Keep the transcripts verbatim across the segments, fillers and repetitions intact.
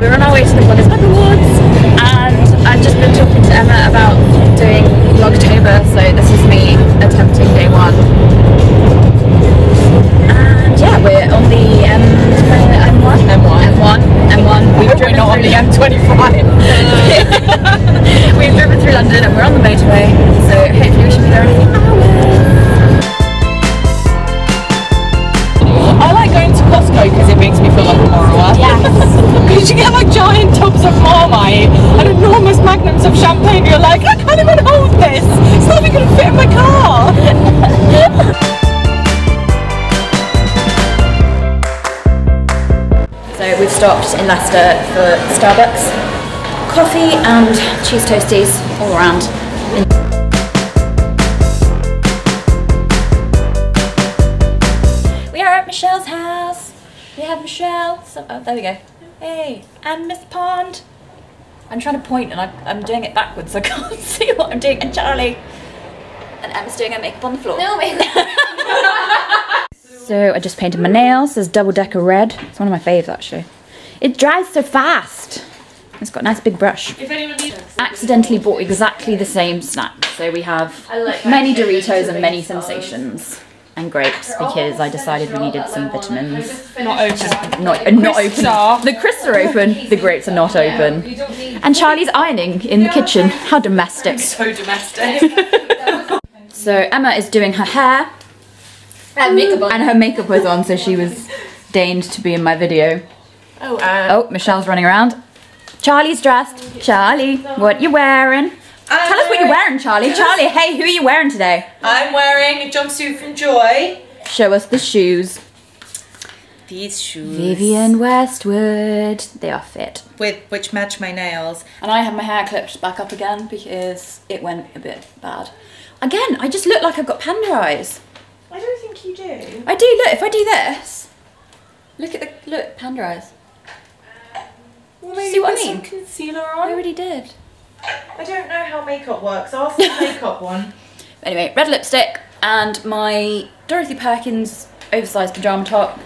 We're on our way to the Blogger's Blog Awards, and I've just been talking to Emma about doing Vlogtober, so this is me attempting day one. And yeah, we're on the M one M one M one M one. We've driven not on the M twenty-five. We've driven through London and we're on the motorway, so hopefully we should be there in a few hours. I like going to Costco because it makes me feel like a borrower. Yes. Because you get like giant tubs of Marmite and enormous magnums of champagne. You're like, I can't even hold this. It's not even going to fit in my car. So we've stopped in Leicester for Starbucks, coffee and cheese toasties all around. Michelle's house. We have Michelle. So, oh, there we go. Hey, and Miss Pond. I'm trying to point and I, I'm doing it backwards, so I can't see what I'm doing. And Charlie. And Emma's doing her makeup on the floor. No, So I just painted my nails. There's double decker red. It's one of my faves, actually. It dries so fast. It's got a nice big brush. If anyone needs it, accidentally bought exactly the same snack. So we have like many Doritos and many Sensations. And grapes, because I decided we needed some vitamins. Not open. Not, uh, not open. Are. The crisps are open, the grapes are not open. And Charlie's ironing in the kitchen. How domestic. So domestic. So Emma is doing her hair. And makeup on. And her makeup was on, so she was deigned to be in my video. Oh, uh, oh, Michelle's running around. Charlie's dressed. Charlie, what you wearing? I'm Tell us what you're wearing, Charlie. Charlie, hey, who are you wearing today? I'm wearing a jumpsuit from Joy. Show us the shoes. These shoes. Vivienne Westwood. They are fit. With which match my nails. And I have my hair clipped back up again because it went a bit bad. Again, I just look like I've got panda eyes. I don't think you do. I do, look, if I do this. Look at the, look, panda eyes. Well, maybe see what I mean? Some concealer on. I already did. I don't know how makeup works. Ask the makeup one. Anyway, red lipstick and my Dorothy Perkins oversized pajama top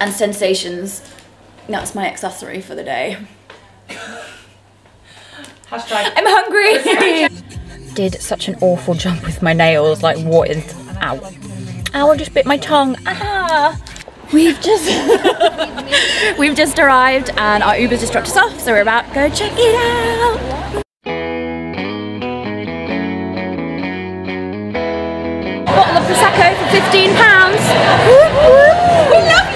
and Sensations. That's my accessory for the day. Hashtag I'm hungry. Did such an awful jump with my nails. Like, what is? Ow! Ow! I just bit my tongue. Ah! We've just we've just arrived and our Uber's just dropped us off, so we're about to go check it out. Bottle of prosecco for fifteen pounds. Whoop, whoop. We love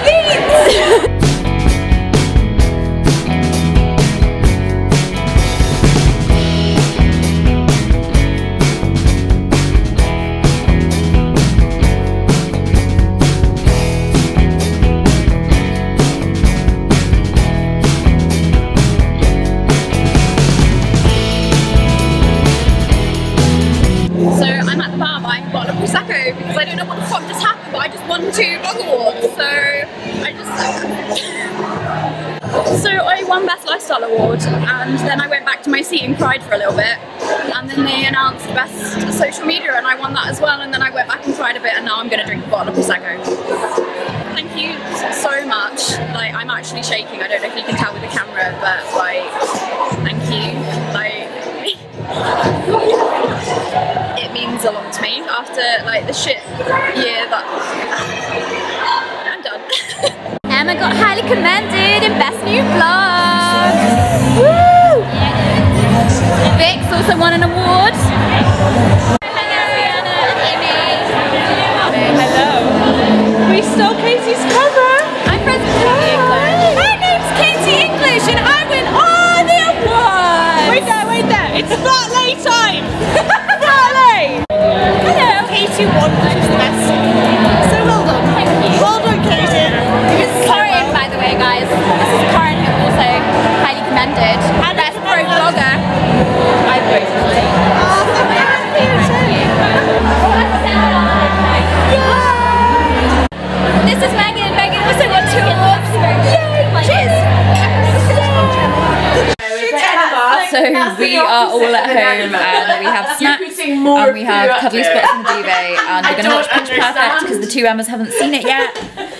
two blog awards, so I just so I won Best Lifestyle Award, and then I went back to my seat and cried for a little bit, and then they announced Best Social Media and I won that as well, and then I went back and cried a bit, and now I'm going to drink a bottle of prosecco. Thank you so much. Like, I'm actually shaking. I don't know if you can tell with the camera, but like, thank you. Like. It means a lot to me after like the shit year that I'm done. Emma got highly commended in Best New Vlog. Woo! Vic's also won an award. Hello, Rihanna and Amy. Hello. We stole Katie's cover. I'm present for English. My name's Katie English and I win all the awards. Wait there, wait there. It's not late time. Katie won, which is the best. So well done. Thank you. Well done, Katie. This is Corinne, by the way, guys. This is Corinne, who also highly commended. And best pro vlogger. I voted for it. Oh, thank you. This is Megan. Megan also won two awards. Yay! Cheers! So we are all at home and we have snacks. More and we have cuddly spots and duvet, and we're going to watch Pitch Perfect because the two Emmas haven't seen it yet.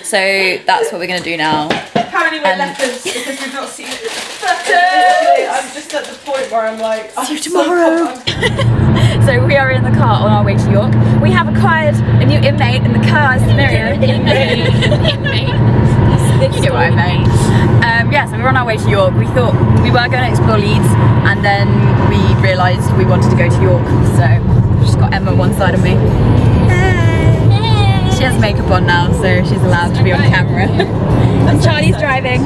So that's what we're going to do now. Apparently we're um, leopards because we've not seen it. I'm just at the point where I'm like, see you tomorrow. So, so we are in the car on our way to York. We have acquired a new inmate in the car scenario. Inmate. Inmate. You know what I mean. Um, yeah, so we're on our way to York. We thought we were going to explore Leeds and then we realised we wanted to go to York. So I've just got Emma on one side of me. She has makeup on now, so she's allowed to be on camera. And Charlie's driving.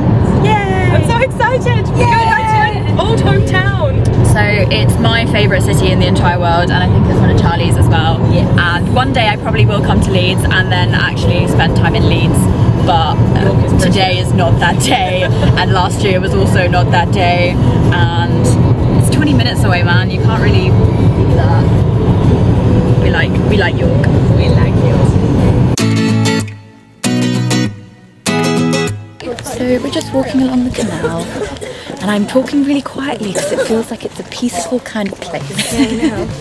Yay! I'm so excited! We're going back to my old hometown! So it's my favourite city in the entire world, and I think it's one of Charlie's as well. Yeah. And one day I probably will come to Leeds and then actually spend time in Leeds. But um, today is not that day, and last year was also not that day. And it's twenty minutes away, man. You can't really do that. We like, we like York. We like York. So we're just walking along the canal and I'm talking really quietly because it feels like it's a peaceful kind of place. Yeah, I know.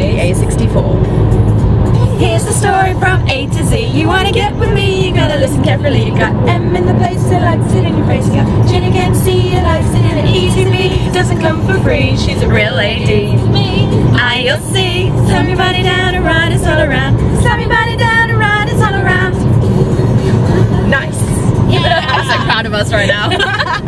A sixty-four. Here's the story from A to Z. You wanna get with me, you gotta listen carefully. You got M in the place that likes it in your face. You got Jenny can't see it, likes it in an easy me. Doesn't come for free, she's a real lady. I'll see. Slam your body down and ride us all around. Slam your body down and ride us all around. Nice. Yeah. I'm so proud of us right now.